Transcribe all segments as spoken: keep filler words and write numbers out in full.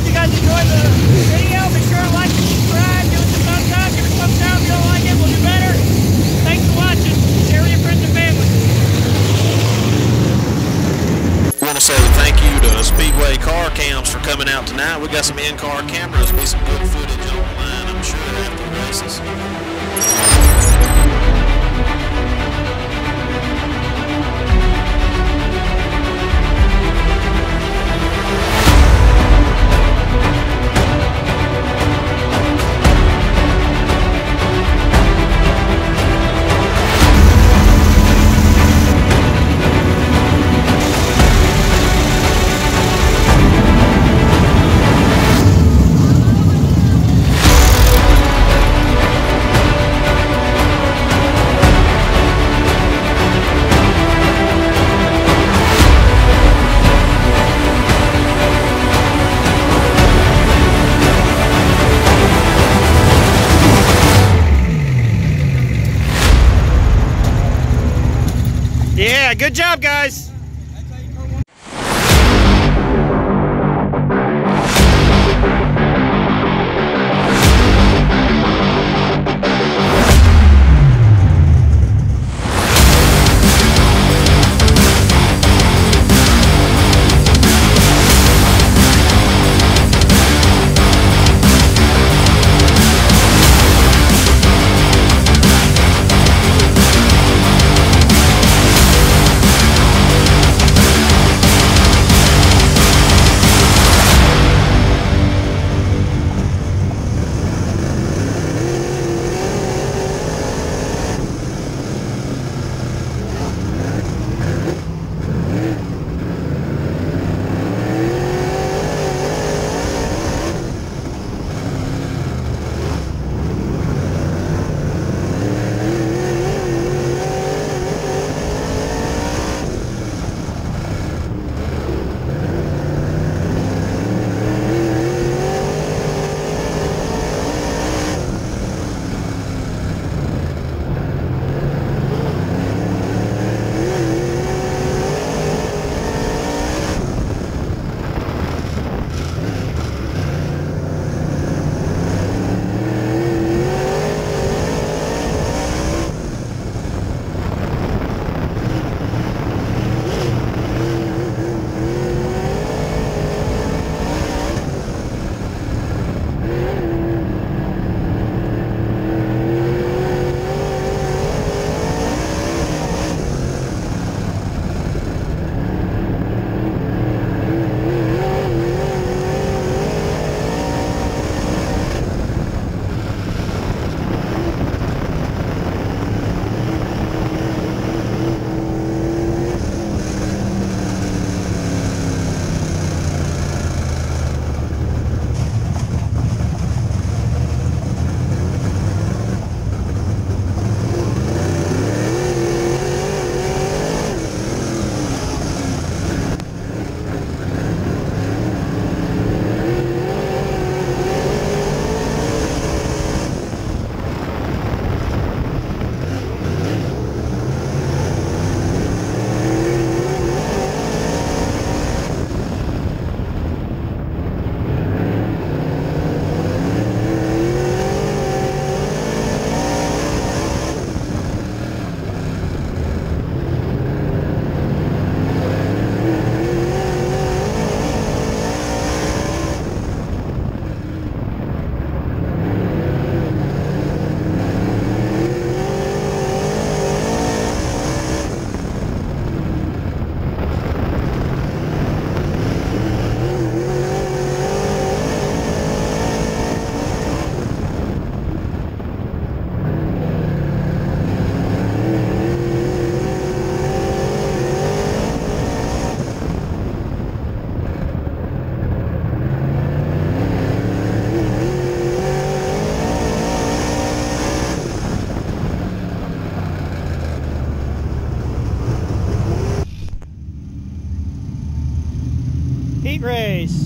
hope you guys enjoyed the video. Make sure to like and subscribe. Give us a thumbs up. Give us a thumbs down if you don't like it. We'll do better. Thanks for watching. Share with your friends and family. We want to say thank you to Speedway Car Cams for coming out tonight. We got some in-car cameras with some good footage on the line, I'm sure, after the races. Yeah, good job, guys. Heat race.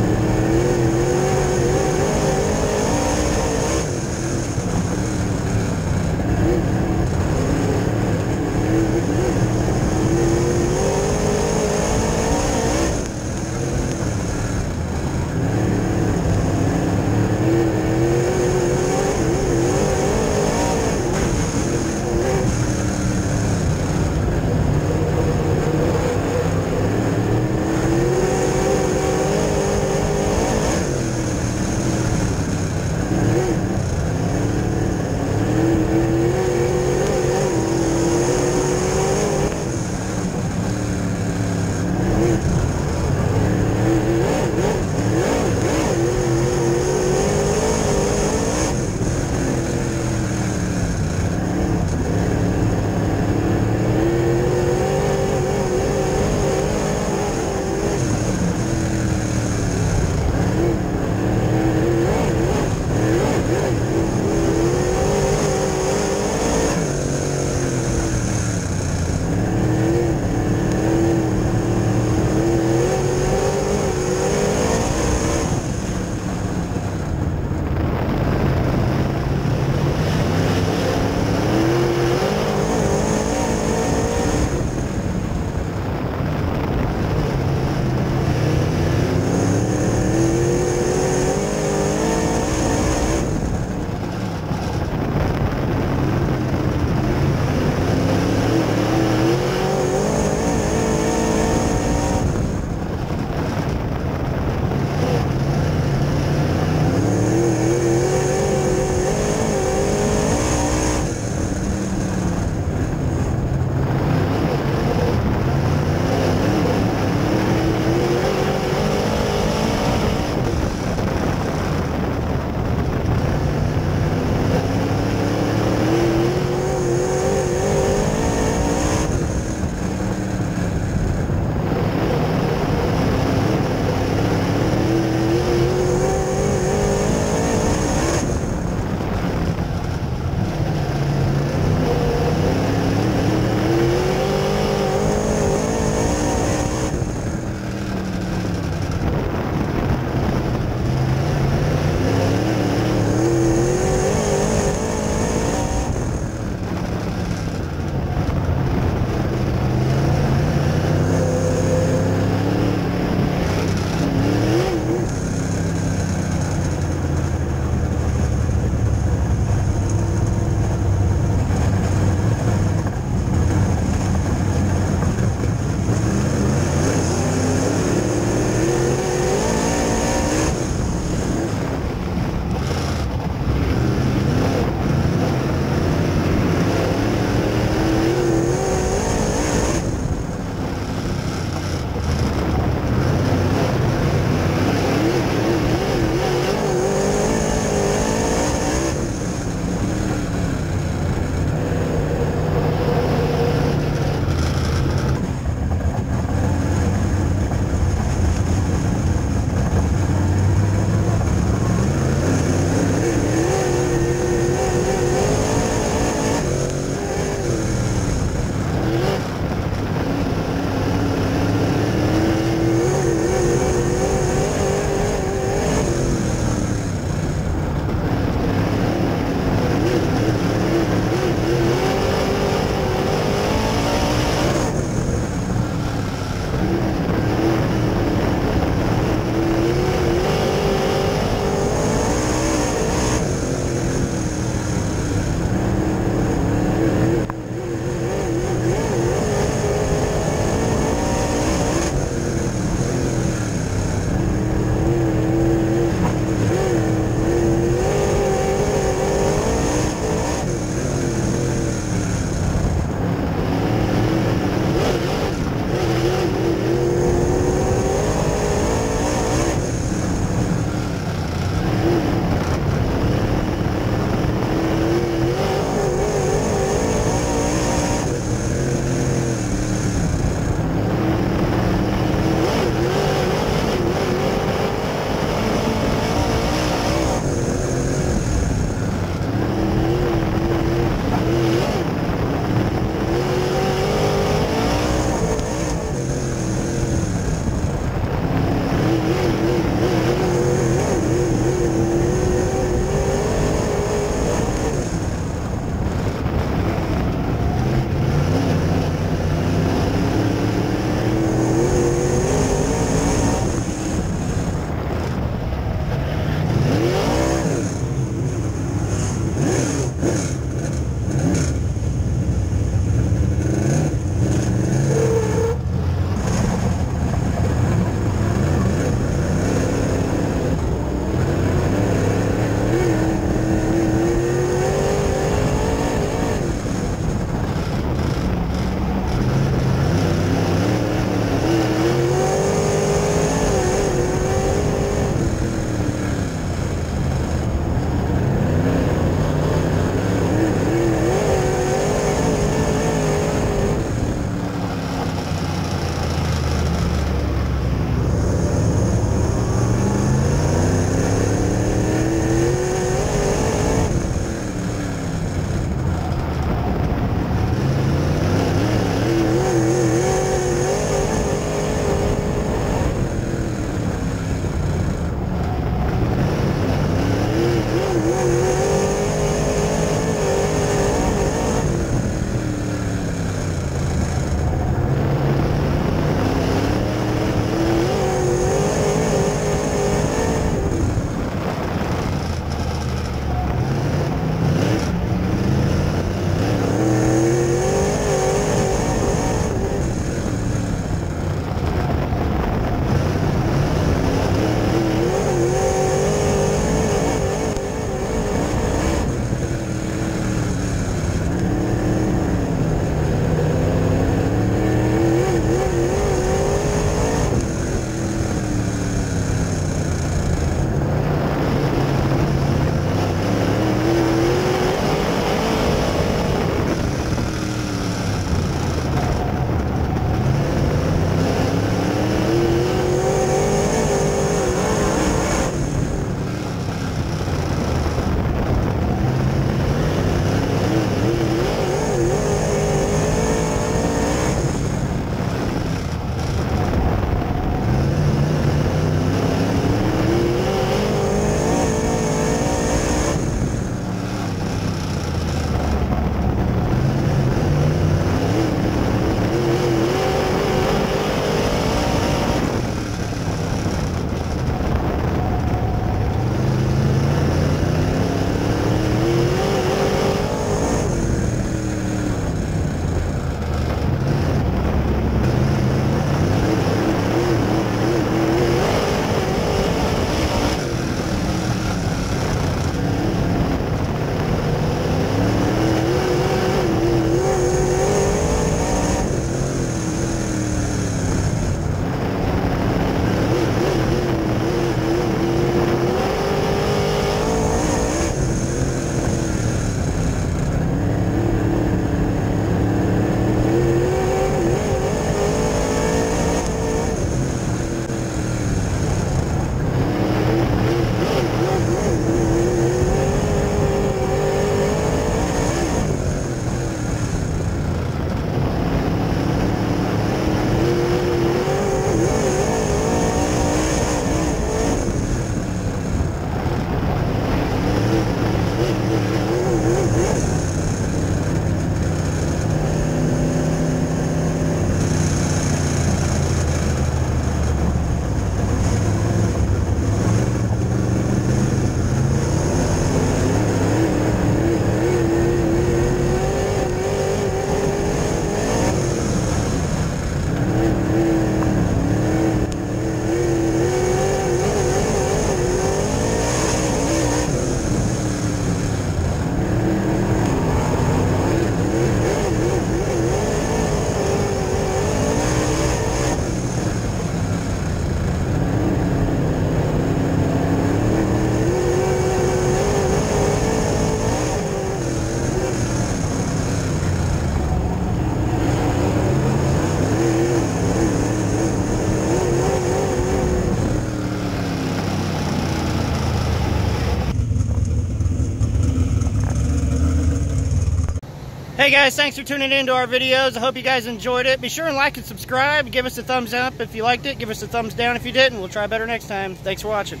Hey guys, thanks for tuning in to our videos. I hope you guys enjoyed it. Be sure and like and subscribe. Give us a thumbs up if you liked it. Give us a thumbs down if you didn't. We'll try better next time. Thanks for watching.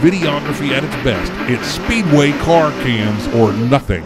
Videography at its best. It's Speedway Car Cams or nothing.